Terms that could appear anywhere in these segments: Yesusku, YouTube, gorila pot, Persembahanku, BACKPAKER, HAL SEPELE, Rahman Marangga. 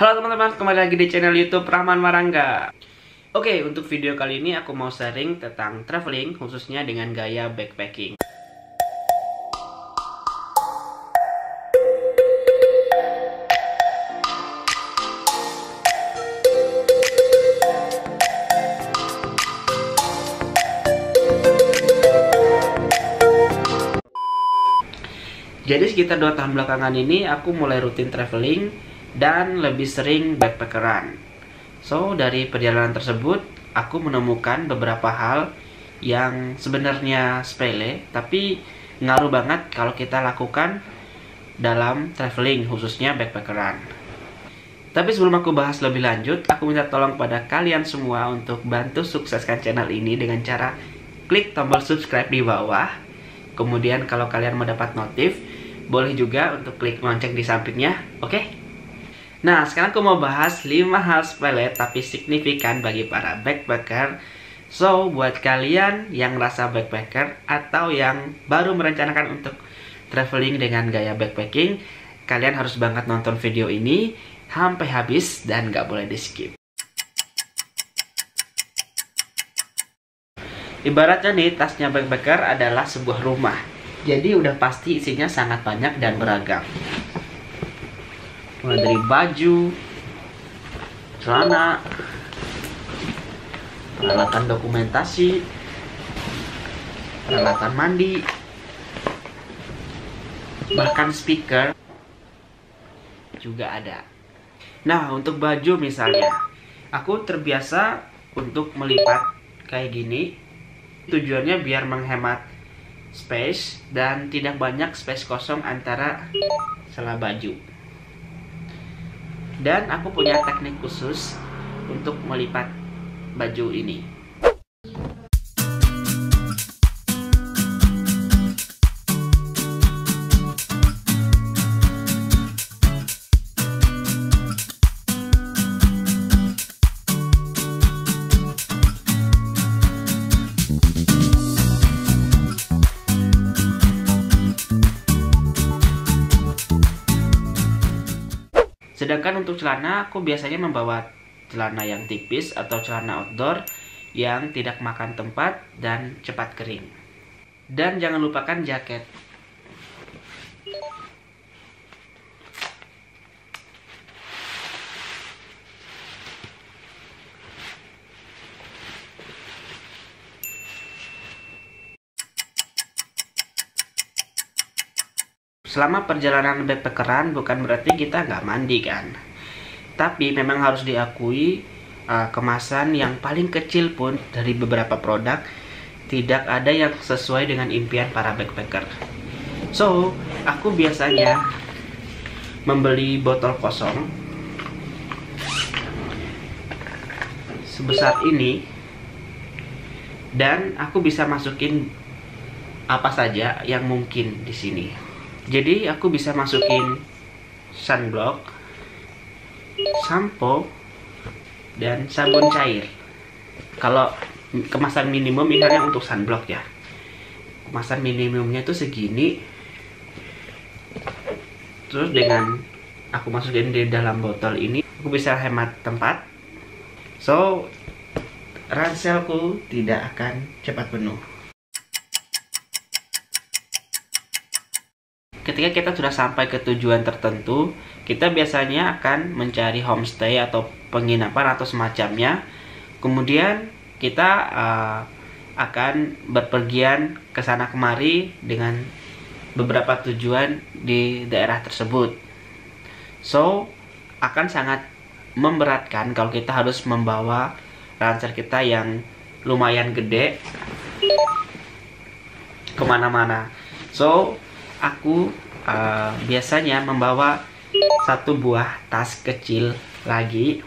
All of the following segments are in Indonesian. Halo teman-teman, kembali lagi di channel YouTube Rahman Marangga. Oke, untuk video kali ini aku mau sharing tentang traveling, khususnya dengan gaya backpacking. Jadi sekitar 2 tahun belakangan ini aku mulai rutin traveling dan lebih sering backpackeran. So, dari perjalanan tersebut aku menemukan beberapa hal yang sebenarnya sepele tapi ngaruh banget kalau kita lakukan dalam traveling, khususnya backpackeran. Tapi sebelum aku bahas lebih lanjut, aku minta tolong pada kalian semua untuk bantu sukseskan channel ini dengan cara klik tombol subscribe di bawah. Kemudian kalau kalian mendapat notif, boleh juga untuk klik lonceng di sampingnya, oke? Nah, sekarang aku mau bahas 5 hal sepele tapi signifikan bagi para backpacker. So, buat kalian yang rasa backpacker atau yang baru merencanakan untuk traveling dengan gaya backpacking, kalian harus banget nonton video ini sampai habis dan gak boleh di skip. Ibaratnya nih, tasnya backpacker adalah sebuah rumah. Jadi udah pasti isinya sangat banyak dan beragam. Mulai dari baju, celana, peralatan dokumentasi, peralatan mandi, bahkan speaker juga ada. Nah, untuk baju misalnya, aku terbiasa untuk melipat kayak gini. Tujuannya biar menghemat space dan tidak banyak space kosong antara sela baju. Dan aku punya teknik khusus untuk melipat baju ini. Sedangkan untuk celana, aku biasanya membawa celana yang tipis atau celana outdoor yang tidak makan tempat dan cepat kering. Dan jangan lupakan jaket. Selama perjalanan backpackeran bukan berarti kita nggak mandi kan. Tapi memang harus diakui kemasan yang paling kecil pun dari beberapa produk tidak ada yang sesuai dengan impian para backpacker. So, aku biasanya membeli botol kosong sebesar ini. Dan aku bisa masukin apa saja yang mungkin di sini. Jadi aku bisa masukin sunblock, sampo, dan sabun cair. Kalau kemasan minimum misalnya untuk sunblock ya, kemasan minimumnya itu segini. Terus dengan aku masukin di dalam botol ini, aku bisa hemat tempat. So, ranselku tidak akan cepat penuh. Ketika kita sudah sampai ke tujuan tertentu, kita biasanya akan mencari homestay atau penginapan atau semacamnya. Kemudian kita akan berpergian ke sana kemari dengan beberapa tujuan di daerah tersebut. So, akan sangat memberatkan kalau kita harus membawa ransel kita yang lumayan gede kemana-mana. So, aku biasanya membawa satu buah tas kecil lagi.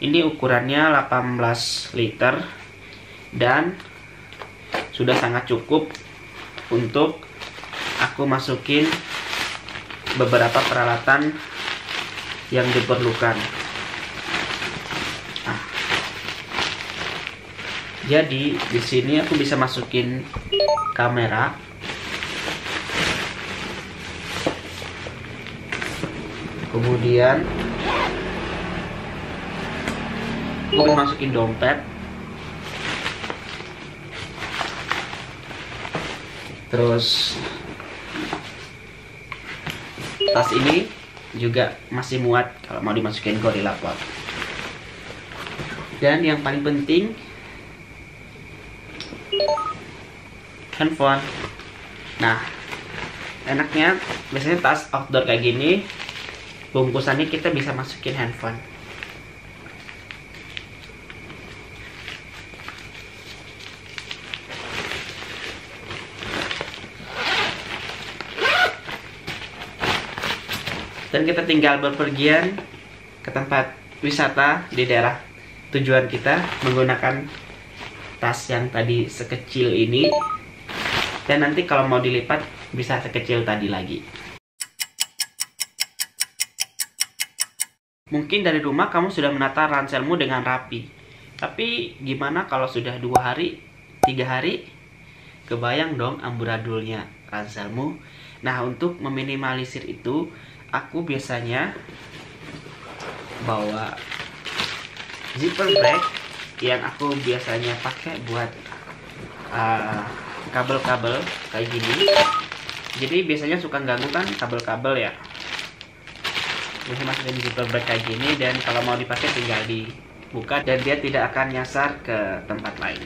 Ini ukurannya 18 liter dan sudah sangat cukup untuk aku masukin beberapa peralatan yang diperlukan. Nah, jadi di sini aku bisa masukin kamera. Kemudian Gue mau masukin dompet. Terus tas ini juga masih muat kalau mau dimasukin Gorilla Pot. Dan yang paling penting handphone. Nah, enaknya biasanya tas outdoor kayak gini bungkusannya kita bisa masukin handphone. Dan kita tinggal berpergian ke tempat wisata di daerah tujuan kita menggunakan tas yang tadi sekecil ini. Dan nanti kalau mau dilipat bisa sekecil tadi lagi. Mungkin dari rumah kamu sudah menata ranselmu dengan rapi. Tapi gimana kalau sudah 2 hari, 3 hari? Kebayang dong amburadulnya ranselmu. Nah, untuk meminimalisir itu, aku biasanya bawa zipper bag yang aku biasanya pakai buat kabel-kabel kayak gini. Jadi biasanya suka ganggu kan kabel-kabel ya. Bisa masukin zipper bag kayak gini, dan kalau mau dipakai tinggal dibuka dan dia tidak akan nyasar ke tempat lain.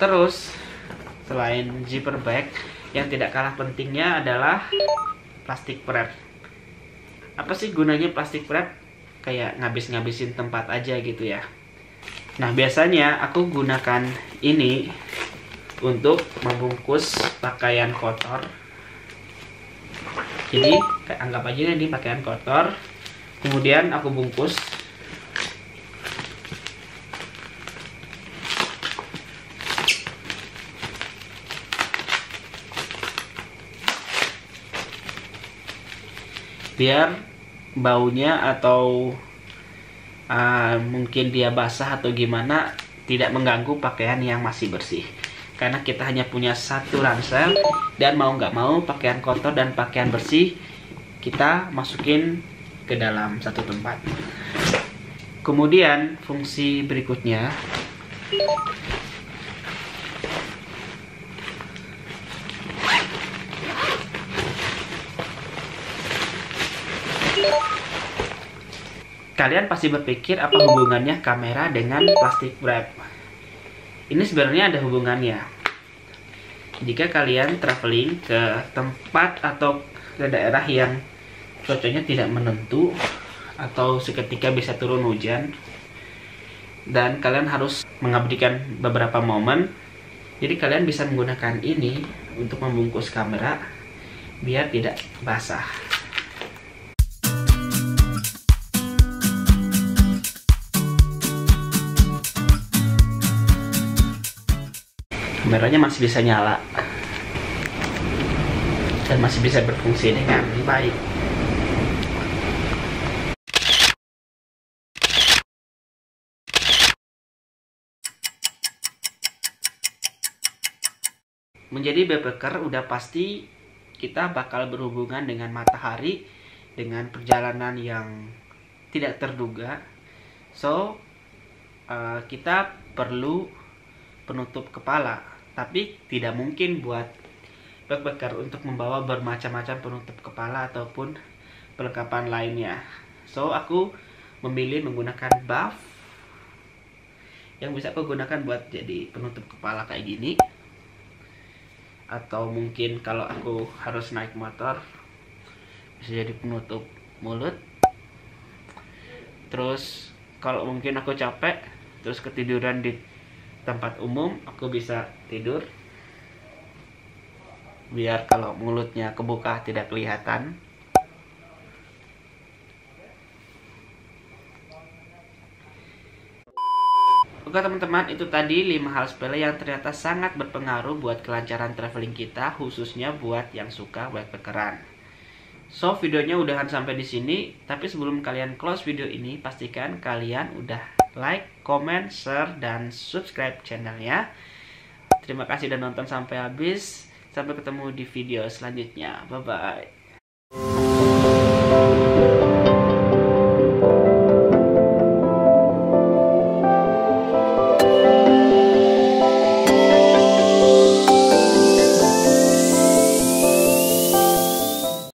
Terus selain zipper bag, yang tidak kalah pentingnya adalah plastik wrap. Apa sih gunanya plastik wrap? Kayak ngabis-ngabisin tempat aja gitu ya. Nah, biasanya aku gunakan ini untuk membungkus pakaian kotor. Jadi anggap aja ini pakaian kotor, kemudian aku bungkus. Biar baunya atau mungkin dia basah atau gimana tidak mengganggu pakaian yang masih bersih. Karena kita hanya punya 1 ransel, dan mau nggak mau pakaian kotor dan pakaian bersih kita masukin ke dalam satu tempat. Kemudian fungsi berikutnya, kalian pasti berpikir apa hubungannya kamera dengan plastik wrap. Ini sebenarnya ada hubungannya. Jika kalian traveling ke tempat atau ke daerah yang cuacanya tidak menentu atau seketika bisa turun hujan, dan kalian harus mengabadikan beberapa momen, jadi kalian bisa menggunakan ini untuk membungkus kamera biar tidak basah. Kameranya masih bisa nyala dan masih bisa berfungsi dengan baik. Menjadi backpacker udah pasti kita bakal berhubungan dengan matahari, dengan perjalanan yang tidak terduga. So, kita perlu penutup kepala. Tapi tidak mungkin buat backpacker untuk membawa bermacam-macam penutup kepala ataupun perlengkapan lainnya. So, aku memilih menggunakan buff yang bisa aku gunakan buat jadi penutup kepala kayak gini. Atau mungkin kalau aku harus naik motor bisa jadi penutup mulut. Terus kalau mungkin aku capek terus ketiduran di tempat umum, aku bisa tidur biar kalau mulutnya kebuka tidak kelihatan. Oke teman-teman, itu tadi 5 hal sepele yang ternyata sangat berpengaruh buat kelancaran traveling kita, khususnya buat yang suka backpackeran. So, videonya udahan sampai di sini, tapi sebelum kalian close video ini pastikan kalian udah like, comment, share, dan subscribe channelnya. Terima kasih sudah nonton sampai habis. Sampai ketemu di video selanjutnya. Bye-bye.